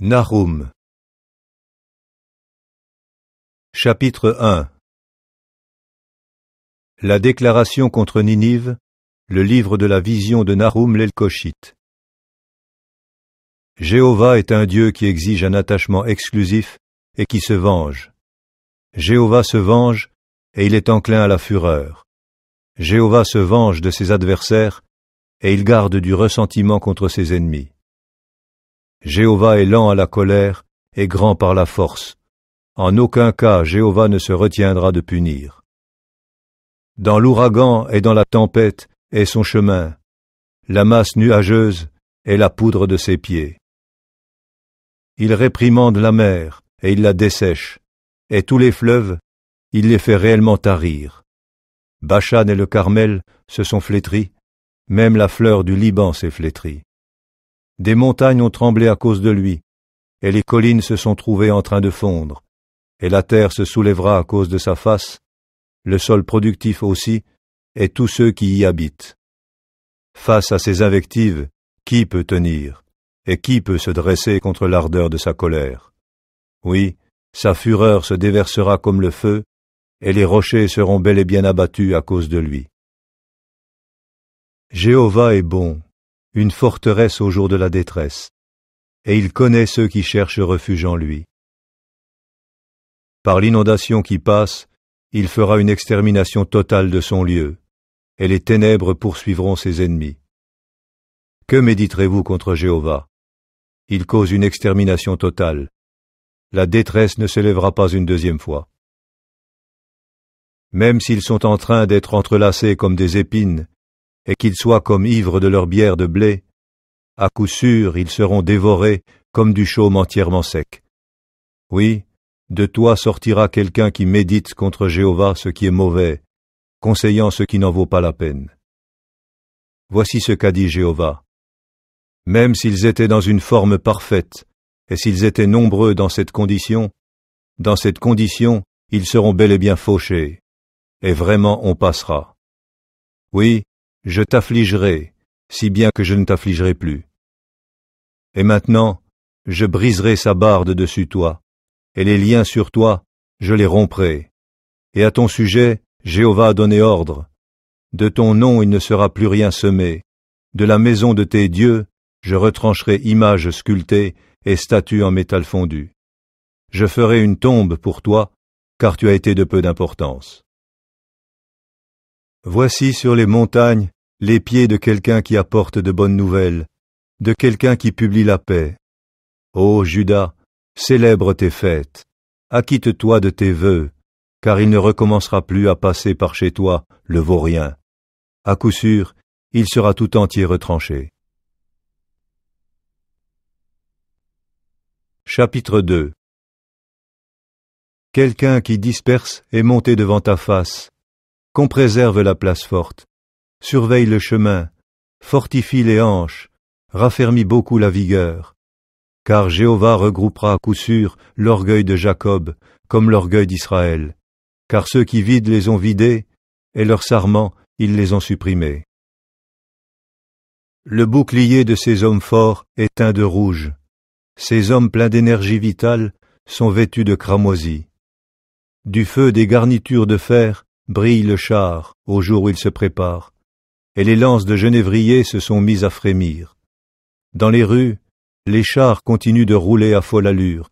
Nahum. Chapitre 1. La déclaration contre Ninive, le livre de la vision de Nahum l'Elkoshite. Jéhovah est un Dieu qui exige un attachement exclusif et qui se venge. Jéhovah se venge et il est enclin à la fureur. Jéhovah se venge de ses adversaires et il garde du ressentiment contre ses ennemis. Jéhovah est lent à la colère et grand par la force. En aucun cas Jéhovah ne se retiendra de punir. Dans l'ouragan et dans la tempête est son chemin, la masse nuageuse est la poudre de ses pieds. Il réprimande la mer et il la dessèche, et tous les fleuves, il les fait réellement tarir. Bashan et le Carmel se sont flétris, même la fleur du Liban s'est flétrie. Des montagnes ont tremblé à cause de lui, et les collines se sont trouvées en train de fondre, et la terre se soulèvera à cause de sa face, le sol productif aussi, et tous ceux qui y habitent. Face à ces invectives, qui peut tenir, et qui peut se dresser contre l'ardeur de sa colère? Oui, sa fureur se déversera comme le feu, et les rochers seront bel et bien abattus à cause de lui. Jéhovah est bon, une forteresse au jour de la détresse, et il connaît ceux qui cherchent refuge en lui. Par l'inondation qui passe, il fera une extermination totale de son lieu, et les ténèbres poursuivront ses ennemis. Que méditerez-vous contre Jéhovah? Il cause une extermination totale. La détresse ne s'élèvera pas une deuxième fois. Même s'ils sont en train d'être entrelacés comme des épines, et qu'ils soient comme ivres de leur bière de blé, à coup sûr ils seront dévorés comme du chaume entièrement sec. Oui, de toi sortira quelqu'un qui médite contre Jéhovah ce qui est mauvais, conseillant ce qui n'en vaut pas la peine. Voici ce qu'a dit Jéhovah. Même s'ils étaient dans une forme parfaite, et s'ils étaient nombreux dans cette condition, ils seront bel et bien fauchés, et vraiment on passera. Oui, je t'affligerai, si bien que je ne t'affligerai plus. Et maintenant, je briserai sa barre de dessus toi, et les liens sur toi, je les romprai. Et à ton sujet, Jéhovah a donné ordre. De ton nom il ne sera plus rien semé. De la maison de tes dieux, je retrancherai images sculptées et statues en métal fondu. Je ferai une tombe pour toi, car tu as été de peu d'importance. Voici sur les montagnes les pieds de quelqu'un qui apporte de bonnes nouvelles, de quelqu'un qui publie la paix. Ô Judas, célèbre tes fêtes, acquitte-toi de tes vœux, car il ne recommencera plus à passer par chez toi, le vaurien. À coup sûr, il sera tout entier retranché. Chapitre 2. Quelqu'un qui disperse est monté devant ta face. Qu'on préserve la place forte, surveille le chemin, fortifie les hanches, raffermis beaucoup la vigueur. Car Jéhovah regroupera à coup sûr l'orgueil de Jacob, comme l'orgueil d'Israël. Car ceux qui vident les ont vidés, et leurs sarments, ils les ont supprimés. Le bouclier de ces hommes forts est teint de rouge. Ces hommes pleins d'énergie vitale sont vêtus de cramoisi. Du feu des garnitures de fer brille le char au jour où il se prépare, et les lances de Genévrier se sont mises à frémir. Dans les rues, les chars continuent de rouler à folle allure.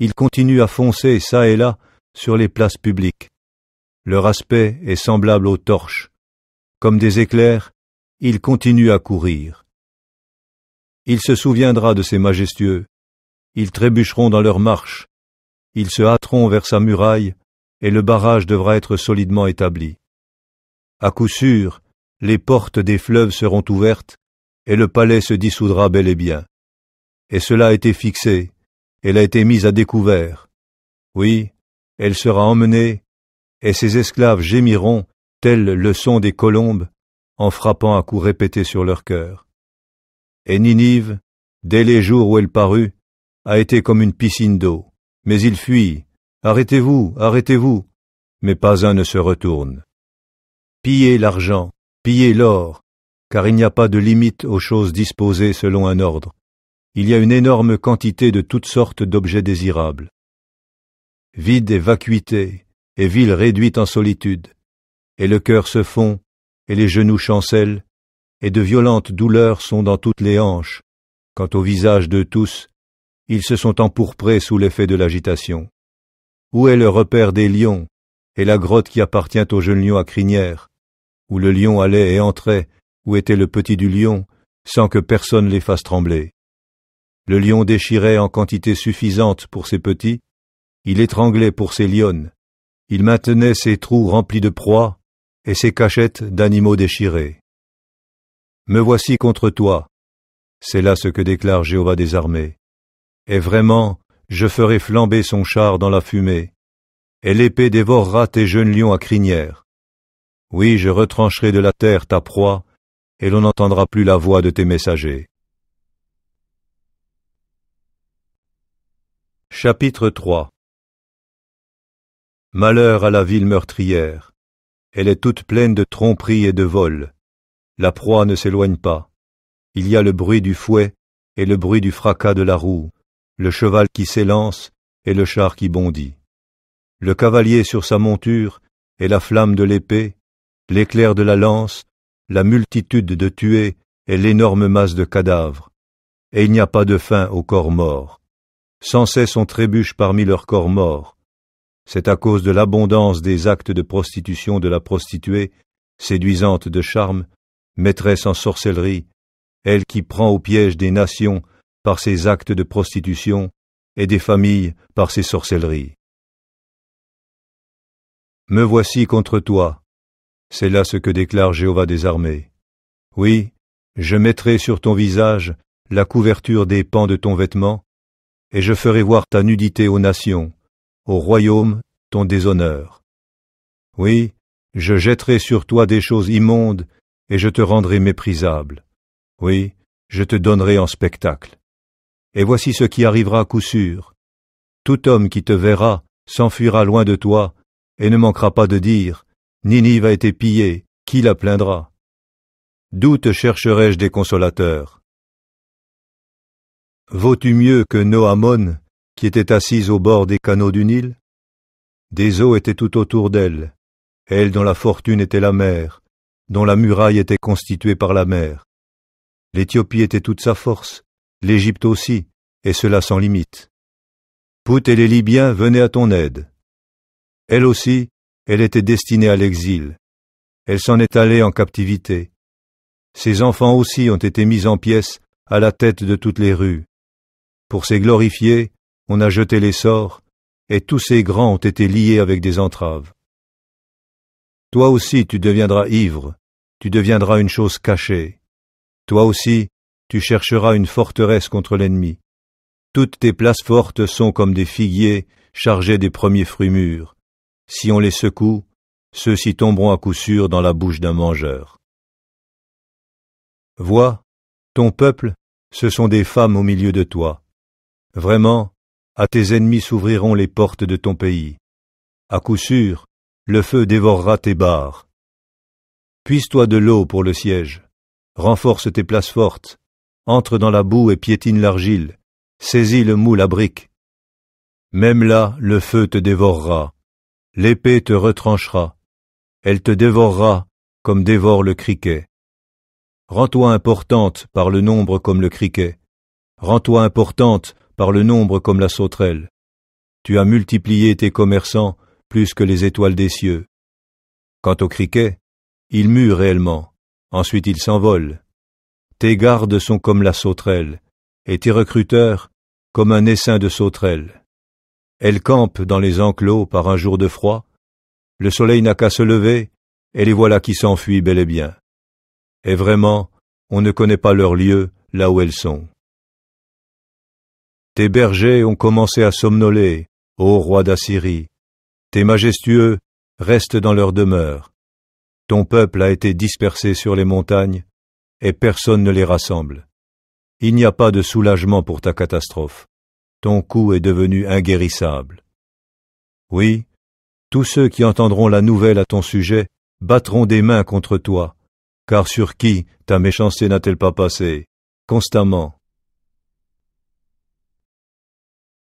Ils continuent à foncer çà et là sur les places publiques. Leur aspect est semblable aux torches. Comme des éclairs, ils continuent à courir. Il se souviendra de ses majestueux. Ils trébucheront dans leur marche. Ils se hâteront vers sa muraille, et le barrage devra être solidement établi. À coup sûr, les portes des fleuves seront ouvertes, et le palais se dissoudra bel et bien. Et cela a été fixé, elle a été mise à découvert. Oui, elle sera emmenée, et ses esclaves gémiront, tel le son des colombes, en frappant à coups répétés sur leur cœur. Et Ninive, dès les jours où elle parut, a été comme une piscine d'eau. Mais il fuit. Arrêtez-vous, arrêtez-vous. Mais pas un ne se retourne. Pillez l'argent, pillez l'or, car il n'y a pas de limite aux choses disposées selon un ordre. il y a une énorme quantité de toutes sortes d'objets désirables. Vide et vacuité, et ville réduite en solitude, et le cœur se fond, et les genoux chancellent, et de violentes douleurs sont dans toutes les hanches. Quant au visage de tous, ils se sont empourprés sous l'effet de l'agitation. Où est le repère des lions, et la grotte qui appartient au jeune lion à crinière, où le lion allait et entrait, où était le petit du lion, sans que personne les fasse trembler? Le lion déchirait en quantité suffisante pour ses petits, il étranglait pour ses lionnes, il maintenait ses trous remplis de proies et ses cachettes d'animaux déchirés. Me voici contre toi, c'est là ce que déclare Jéhovah des armées. Et vraiment, je ferai flamber son char dans la fumée, et l'épée dévorera tes jeunes lions à crinière. Oui, je retrancherai de la terre ta proie, et l'on n'entendra plus la voix de tes messagers. Chapitre 3. Malheur à la ville meurtrière. Elle est toute pleine de tromperies et de vols. La proie ne s'éloigne pas. Il y a le bruit du fouet et le bruit du fracas de la roue, le cheval qui s'élance et le char qui bondit. Le cavalier sur sa monture et la flamme de l'épée, l'éclair de la lance, la multitude de tués et l'énorme masse de cadavres. Et il n'y a pas de fin aux corps morts. Sans cesse on trébuche parmi leurs corps morts. C'est à cause de l'abondance des actes de prostitution de la prostituée, séduisante de charme, maîtresse en sorcellerie, elle qui prend au piège des nations par ses actes de prostitution et des familles par ses sorcelleries. Me voici contre toi, c'est là ce que déclare Jéhovah des armées. Oui, je mettrai sur ton visage la couverture des pans de ton vêtement, et je ferai voir ta nudité aux nations, au royaume, ton déshonneur. Oui, je jetterai sur toi des choses immondes, et je te rendrai méprisable. Oui, je te donnerai en spectacle. Et voici ce qui arrivera à coup sûr. Tout homme qui te verra s'enfuira loin de toi, et ne manquera pas de dire, « Ninive a été pillée, qui la plaindra ?» D'où te chercherai-je des consolateurs ? Vaux-tu mieux que Noamon, qui était assise au bord des canaux du Nil? Des eaux étaient tout autour d'elle, elle dont la fortune était la mer, dont la muraille était constituée par la mer. L'Éthiopie était toute sa force, l'Égypte aussi, et cela sans limite. Pout et les Libyens venaient à ton aide. Elle aussi, elle était destinée à l'exil. Elle s'en est allée en captivité. Ses enfants aussi ont été mis en pièces à la tête de toutes les rues. Pour ces glorifiés, on a jeté les sorts, et tous ces grands ont été liés avec des entraves. Toi aussi tu deviendras ivre, tu deviendras une chose cachée. Toi aussi, tu chercheras une forteresse contre l'ennemi. Toutes tes places fortes sont comme des figuiers chargés des premiers fruits mûrs. Si on les secoue, ceux-ci tomberont à coup sûr dans la bouche d'un mangeur. Vois, ton peuple, ce sont des femmes au milieu de toi. Vraiment, à tes ennemis s'ouvriront les portes de ton pays. À coup sûr, le feu dévorera tes barres. Puise-toi de l'eau pour le siège. Renforce tes places fortes. Entre dans la boue et piétine l'argile. Saisis le moule à briques. Même là, le feu te dévorera. L'épée te retranchera. Elle te dévorera comme dévore le criquet. Rends-toi importante par le nombre comme le criquet. Rends-toi importante par le nombre comme la sauterelle. Tu as multiplié tes commerçants plus que les étoiles des cieux. Quant au criquet, il mue réellement, ensuite il s'envole. Tes gardes sont comme la sauterelle, et tes recruteurs comme un essaim de sauterelles. Elles campent dans les enclos par un jour de froid, le soleil n'a qu'à se lever, et les voilà qui s'enfuient bel et bien. Et vraiment, on ne connaît pas leur lieu là où elles sont. Tes bergers ont commencé à somnoler, ô roi d'Assyrie. Tes majestueux restent dans leur demeure. Ton peuple a été dispersé sur les montagnes, et personne ne les rassemble. Il n'y a pas de soulagement pour ta catastrophe. Ton coup est devenu inguérissable. Oui, tous ceux qui entendront la nouvelle à ton sujet battront des mains contre toi, car sur qui ta méchanceté n'a-t-elle pas passé, constamment?